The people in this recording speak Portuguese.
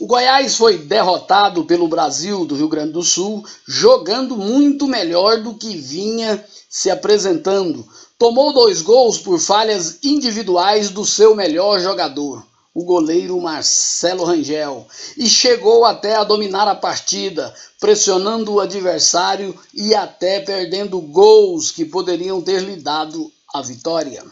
O Goiás foi derrotado pelo Brasil do Rio Grande do Sul, jogando muito melhor do que vinha se apresentando. Tomou 2 gols por falhas individuais do seu melhor jogador, o goleiro Marcelo Rangel, e chegou até a dominar a partida, pressionando o adversário e até perdendo gols que poderiam ter lhe dado a vitória.